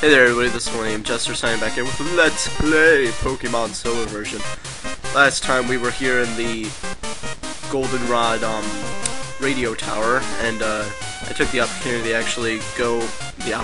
Hey there everybody, this is Millennium Jester signing back here with Let's Play Pokemon Silver version. Last time we were here in the Goldenrod radio tower, and I took the opportunity to actually go and heal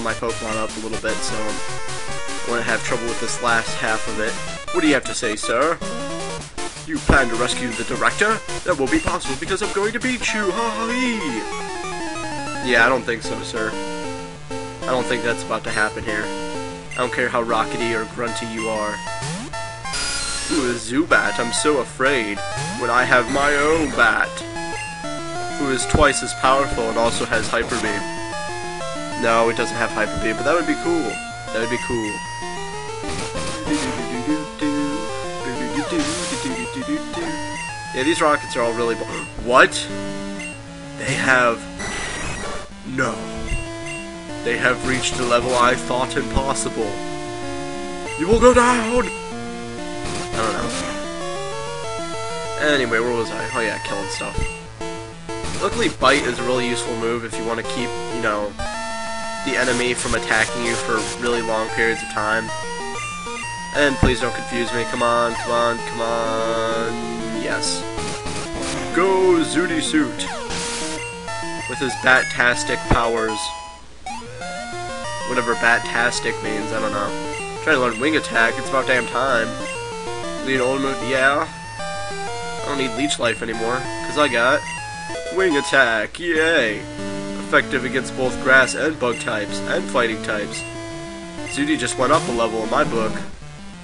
my Pokemon up a little bit, so I want to have trouble with this last half of it. What do you have to say, sir? You plan to rescue the director? That won't be possible because I'm going to beat you, ha. Yeah, I don't think so, sir. I don't think that's about to happen here. I don't care how rockety or grunty you are. Ooh, Zubat, I'm so afraid when I have my own bat, who is twice as powerful and also has Hyper Beam. No, it doesn't have Hyper Beam, but that would be cool. That would be cool. Yeah, these rockets are all really... What? They have... No. They have reached a level I thought impossible. You will go down! I don't know. Anyway, where was I? Oh yeah, killing stuff. Luckily, Bite is a really useful move if you want to keep, you know, the enemy from attacking you for really long periods of time. And please don't confuse me. Come on, come on, come on. Yes. Go, Zoodie Suit! With his bat-tastic powers. Whatever bat-tastic means, I don't know. Trying to learn wing attack, it's about damn time. Lead ultimate, yeah. I don't need leech life anymore, because I got wing attack, yay! Effective against both grass and bug types, and fighting types. Zoodie just went up a level in my book.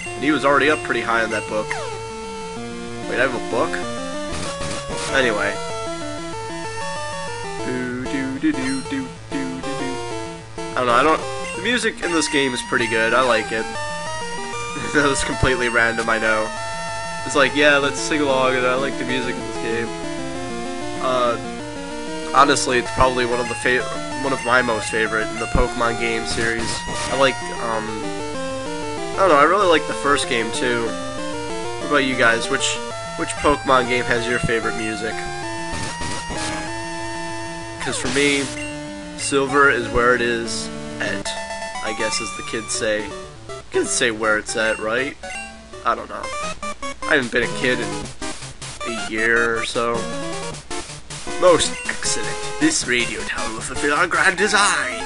And he was already up pretty high in that book. Wait, I have a book? Anyway. I don't know, the music in this game is pretty good, I like it. That was completely random, I know. It's like, yeah, let's sing along, and I like the music in this game. Honestly, it's probably one of my most favorite in the Pokemon game series. I like, I don't know, I really like the first game, too. What about you guys? Which Pokemon game has your favorite music? Because for me... Silver is where it is at, I guess, as the kids say. Kids say where it's at, right? I don't know. I haven't been a kid in a year or so. Most excellent. This radio tower will fulfill our grand design.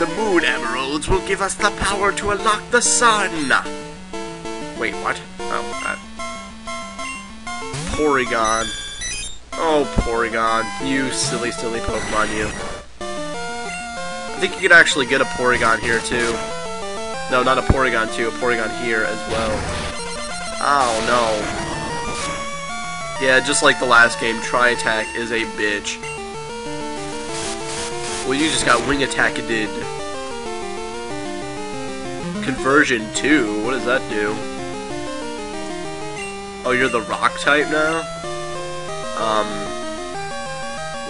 The moon emeralds will give us the power to unlock the sun. Wait, what? Oh, Porygon. Oh, Porygon. You silly, silly Pokemon, you. I think you could actually get a Porygon here, too. No, not a Porygon, too. A Porygon here, as well. Oh, no. Yeah, just like the last game, Tri-Attack is a bitch. Well, you just got Wing Attack-a-did. Conversion Two? What does that do? Oh, you're the rock type now?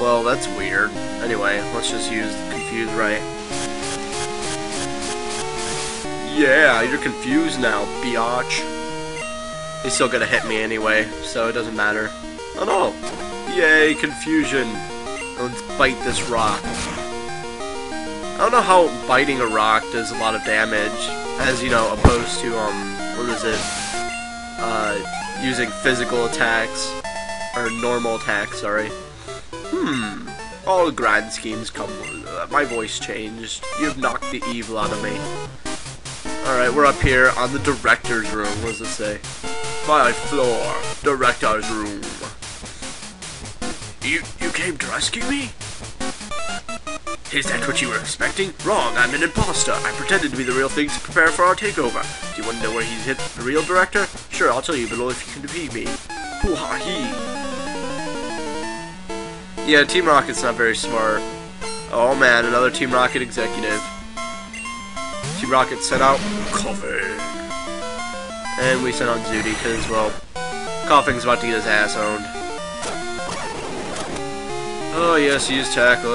Well, that's weird. Anyway, let's just use Confuse Ray. Yeah, you're confused now, biatch. He's still gonna hit me anyway, so it doesn't matter. Oh no! Yay, confusion! Let's bite this rock. I don't know how biting a rock does a lot of damage, as, you know, opposed to, using physical attacks. Or normal attack, sorry. All grand schemes come... my voice changed. You've knocked the evil out of me. Alright, we're up here on the director's room. What does it say? 5th floor. Director's room. You came to rescue me? Is that what you were expecting? Wrong, I'm an imposter. I pretended to be the real thing to prepare for our takeover. Do you want to know where he's hit the real director? Sure, I'll tell you, but only if you can defeat me. Hoo-ha-hee. Yeah, Team Rocket's not very smart. Oh man, another Team Rocket executive. Team Rocket sent out Koffing. And we sent out Zoodie, because, well, Koffing's about to get his ass owned. Oh yes, use tackle,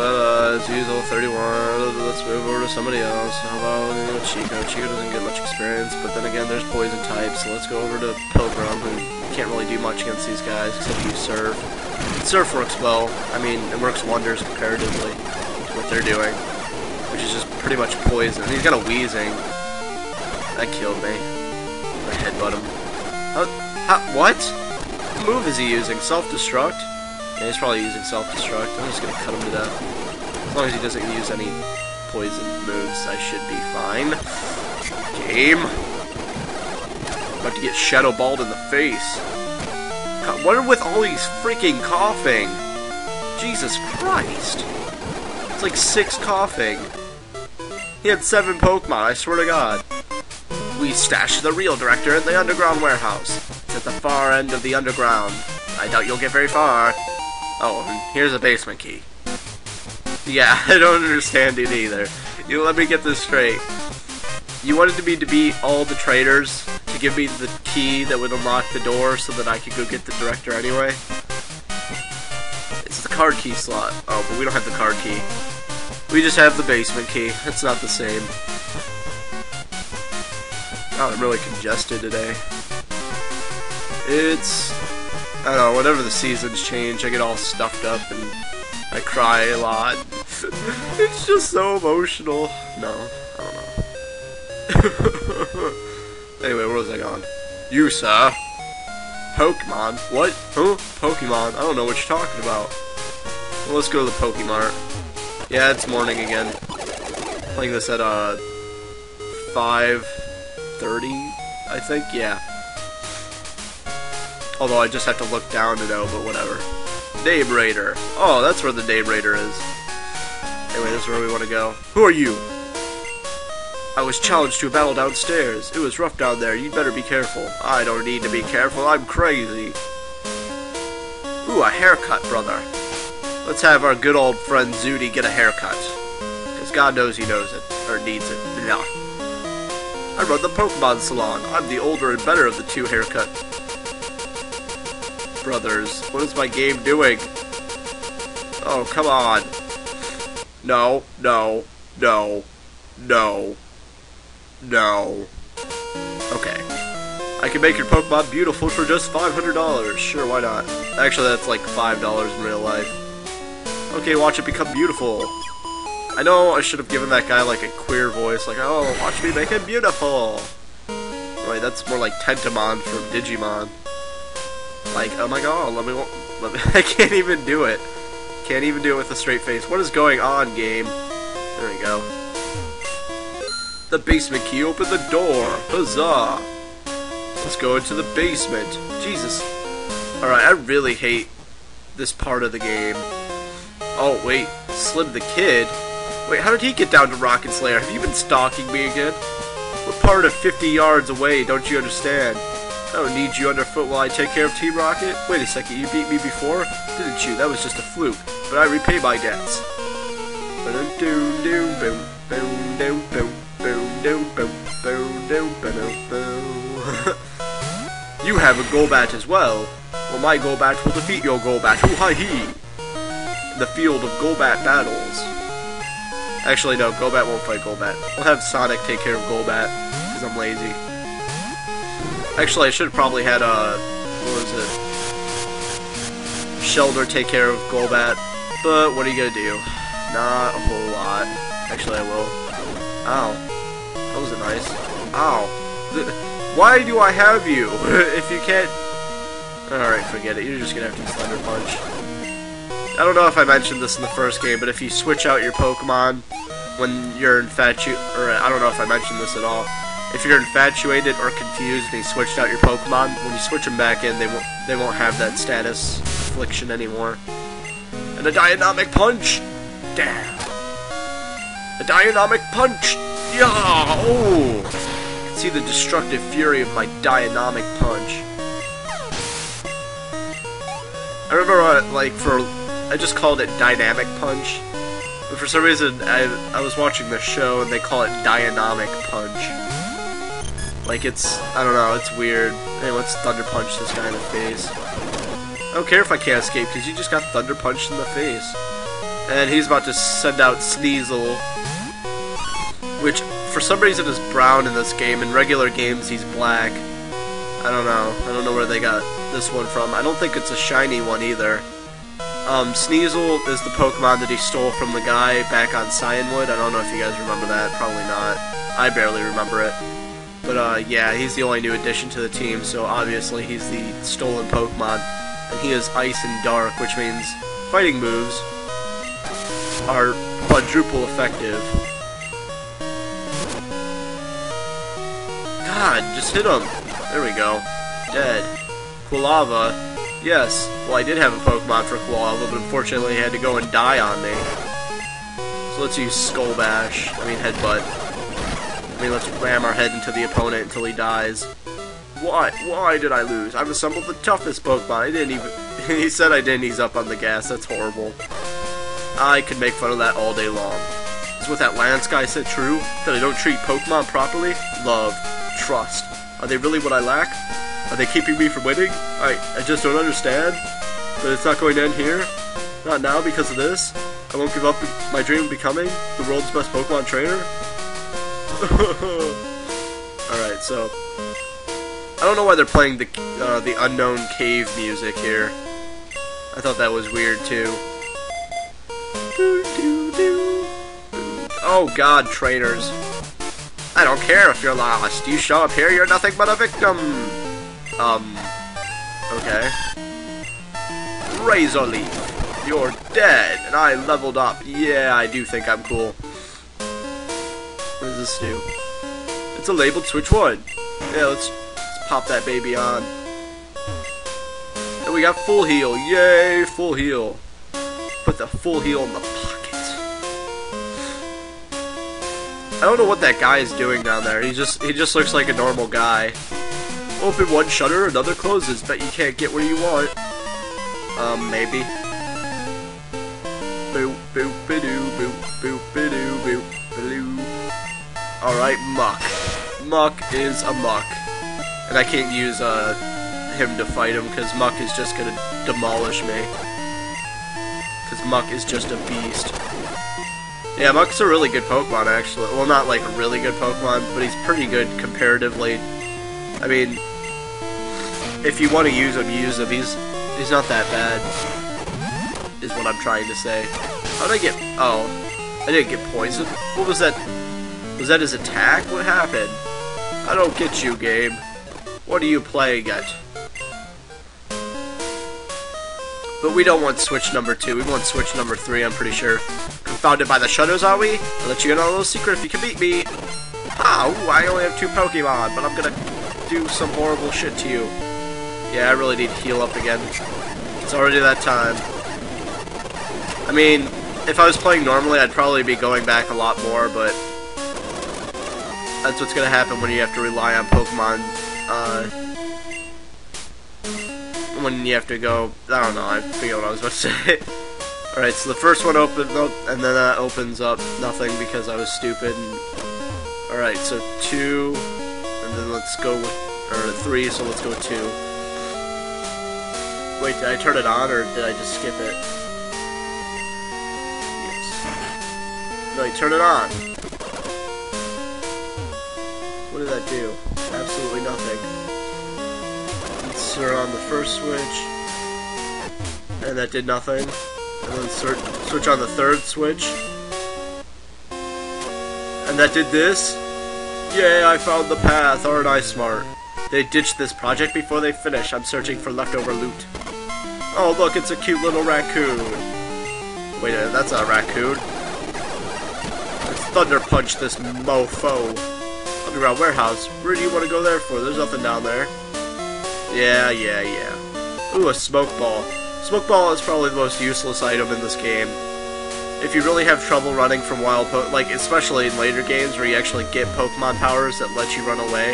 use level 31, let's move over to somebody else. How about, you know, Chico? Chico doesn't get much experience, but then again, there's poison types, so let's go over to Pilgrim, who can't really do much against these guys, except use Surf. Surf works well. I mean, it works wonders comparatively to what they're doing. which is just pretty much poison. He's got a Weezing. That killed me. I headbutt him. How what move is he using? Self-destruct? Yeah, he's probably using self-destruct. I'm just gonna cut him to death. As long as he doesn't use any poison moves, I should be fine. Game. About to get shadow balled in the face. God, what are with all these freaking Koffing? Jesus Christ. It's like 6 Koffing. He had 7 Pokemon, I swear to God. We stashed the real director in the Underground Warehouse. It's at the far end of the underground. I doubt you'll get very far. Oh, and here's a basement key. Yeah, I don't understand it either. You let me get this straight. You wanted me to beat all the traitors to give me the key that would unlock the door so that I could go get the director anyway? It's the card key slot. Oh, but we don't have the card key. We just have the basement key. It's not the same. Oh, I'm really congested today. It's... I don't know, whenever the seasons change, I get all stuffed up and I cry a lot. It's just so emotional. No, I don't know. Anyway, where was I going? You, sir. Pokemon? What? Huh? Pokemon? I don't know what you're talking about. Well, let's go to the Pokemart. Yeah, it's morning again. Playing this at, 5:30, I think? Yeah. Although I just have to look down to know, but whatever. Name Raider. Oh, that's where the Name Raider is. Anyway, this is where we want to go. Who are you? I was challenged to a battle downstairs. It was rough down there. You'd better be careful. I don't need to be careful. I'm crazy. Ooh, a haircut, brother. Let's have our good old friend Zoodie get a haircut. Because God knows he knows it. Or needs it. Blah. I run the Pokemon Salon. I'm the older and better of the two haircut brothers. What is my game doing? Oh, come on. No. No. No. No. No. Okay. I can make your Pokemon beautiful for just $500. Sure, why not? Actually, that's like $5 in real life. Okay, watch it become beautiful. I know I should have given that guy like a queer voice, like, oh, watch me make it beautiful. Right, that's more like Tentamon from Digimon. Like, oh my god, let me I can't even do it. Can't even do it with a straight face. What is going on, game? There we go. The basement key, open the door. Huzzah. Let's go into the basement. Jesus. Alright, I really hate this part of the game. Oh, wait. Slim the Kid? Wait, how did he get down to Rocket Slayer? Have you been stalking me again? We're part of 50 yards away, don't you understand? I don't need you underfoot while I take care of Team Rocket. Wait a second, you beat me before? Didn't you? That was just a fluke. But I repay my debts. You have a Golbat as well. Well, my Golbat will defeat your Golbat. Hoo ha hee! The field of Golbat battles. Actually, no, Golbat won't fight Golbat. We'll have Sonic take care of Golbat, because I'm lazy. Actually, I should have probably had what was it? Shelder take care of Golbat. But what are you gonna do? Not a whole lot. Actually, I will. Ow. That wasn't nice. Ow. Why do I have you? If you can't... Alright, forget it. You're just gonna have to Thunder Punch. I don't know if I mentioned this in the first game, but if you switch out your Pokemon when you're infatuated... Or, I don't know if I mentioned this at all. If you're infatuated or confused and you switched out your Pokemon, when you switch them back in, they won't have that status affliction anymore. And a Dynamic Punch! Damn. A Dynamic Punch! Yeah! Oh! I can see the destructive fury of my Dynamic Punch. I remember, I just called it Dynamic Punch. But for some reason, I was watching this show and they call it Dynamic Punch. Like, it's... I don't know, it's weird. Hey, let's Thunder Punch this guy in the face. I don't care if I can't escape, because you just got Thunder Punched in the face. And he's about to send out Sneasel, which for some reason is brown in this game. In regular games he's black. I don't know where they got this one from. I don't think it's a shiny one either. Sneasel is the Pokemon that he stole from the guy back on Cyanwood. I don't know if you guys remember that. Probably not. I barely remember it. But, yeah, he's the only new addition to the team, so obviously he's the stolen Pokemon. And he is Ice and Dark, which means fighting moves are quadruple effective. God, just hit him. There we go. Dead. Kulava. Yes. Well, I did have a Pokemon for Kulava, but unfortunately it had to go and die on me. So let's use Skull Bash. I mean, Headbutt. I mean, let's ram our head into the opponent until he dies. Why? Why did I lose? I've assembled the toughest Pokemon. I didn't even... He said I didn't. He's up on the gas. That's horrible. I could make fun of that all day long. Is what that Lance guy said true? That I don't treat Pokemon properly? Love. Trust. Are they really what I lack? Are they keeping me from winning? I just don't understand. But it's not going to end here. Not now because of this. I won't give up my dream of becoming the world's best Pokemon trainer. Alright, so... I don't know why they're playing the unknown cave music here. I thought that was weird, too. Oh god, trainers. I don't care if you're lost. You show up here, you're nothing but a victim. Okay. Razor Leaf. You're dead, and I leveled up. Yeah, I do think I'm cool. What does this do? It's a labeled Switch 1. Yeah, let's pop that baby on. And we got full heal. Yay, full heal. Put the full heal in the pocket. I don't know what that guy is doing down there. He just looks like a normal guy. Open one shutter, another closes. Bet you can't get where you want. Maybe. Boop boop bidoo boop boop bidoo boop blue. All right, Muck. Muck is a muck, and I can't use him to fight him because Muck is just gonna demolish me. Because Muck is just a beast. Yeah, Muck's a really good Pokemon, actually. Well, not, like, a really good Pokemon, but he's pretty good comparatively. I mean, if you want to use him, use him. He's not that bad, is what I'm trying to say. How did I get... Oh, I didn't get poisoned. What was that? Was that his attack? What happened? I don't get you, game. What are you playing at? But we don't want Switch number 2. We want Switch number 3, I'm pretty sure. Confounded by the shutters, are we? I'll let you in on a little secret if you can beat me. Ah, ooh, I only have 2 Pokemon, but I'm gonna do some horrible shit to you. Yeah, I really need to heal up again. It's already that time. I mean, if I was playing normally, I'd probably be going back a lot more, but... That's what's gonna happen when you have to rely on Pokemon, when you have to go... I don't know, I forget what I was about to say. Alright, so the first one opens up, and then that opens up nothing because I was stupid. Alright, so 2, and then let's go with, or 3, so let's go with 2. Wait, did I turn it on, or did I just skip it? Yes. No, you turn it on. What did that do? Absolutely nothing. Insert on the first switch, and that did nothing. And then switch on the third switch. And that did this. Yay, I found the path. Aren't I smart? They ditched this project before they finish. I'm searching for leftover loot. Oh, look, it's a cute little raccoon. Wait a minute, that's not a raccoon. Let's Thunder Punch this mofo. Underground Warehouse. Where do you want to go there for? There's nothing down there. Yeah, yeah, yeah. Ooh, a smoke ball. Smoke Ball is probably the most useless item in this game. If you really have trouble running from wild Pokemon, like, especially in later games where you actually get Pokemon powers that let you run away.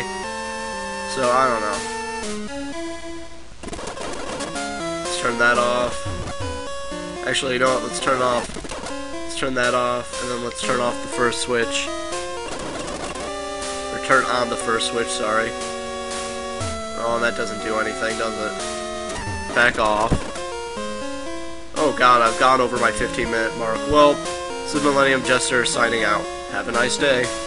So, I don't know. Let's turn that off. Actually, you know what? Let's turn it off. Let's turn that off, and then let's turn off the first switch. Or turn on the first switch, sorry. Oh, and that doesn't do anything, does it? Back off. Oh god, I've gone over my 15-minute mark. Well, this is Millennium Jester signing out. Have a nice day.